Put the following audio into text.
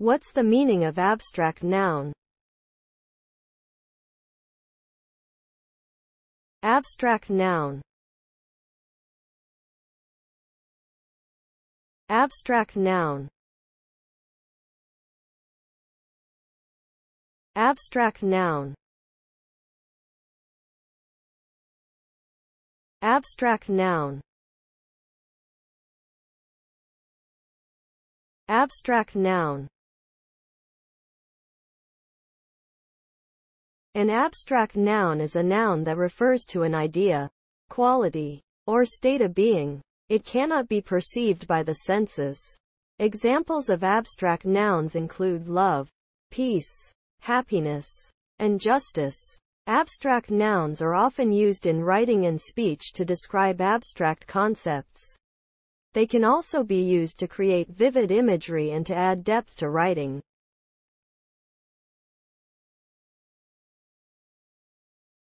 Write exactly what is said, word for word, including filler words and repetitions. What's the meaning of abstract noun? Abstract noun. Abstract noun. Abstract noun. Abstract noun. Abstract noun. An abstract noun is a noun that refers to an idea, quality, or state of being. It cannot be perceived by the senses. Examples of abstract nouns include love, peace, happiness, and justice. Abstract nouns are often used in writing and speech to describe abstract concepts. They can also be used to create vivid imagery and to add depth to writing.